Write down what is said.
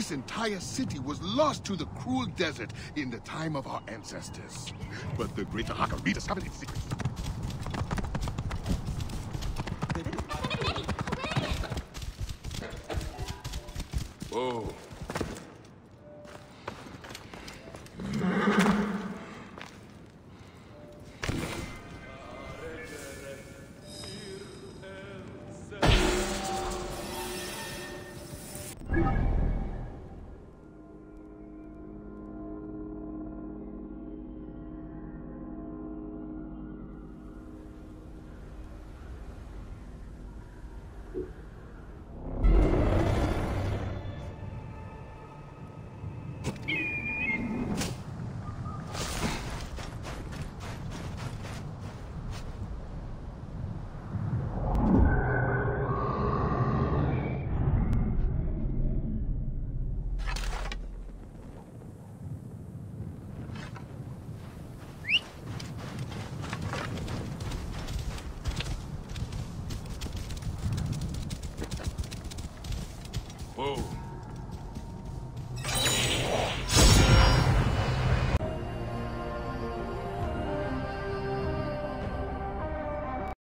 This entire city was lost to the cruel desert in the time of our ancestors. But the greater Haka rediscovered its secrets. Whoa. Whoa.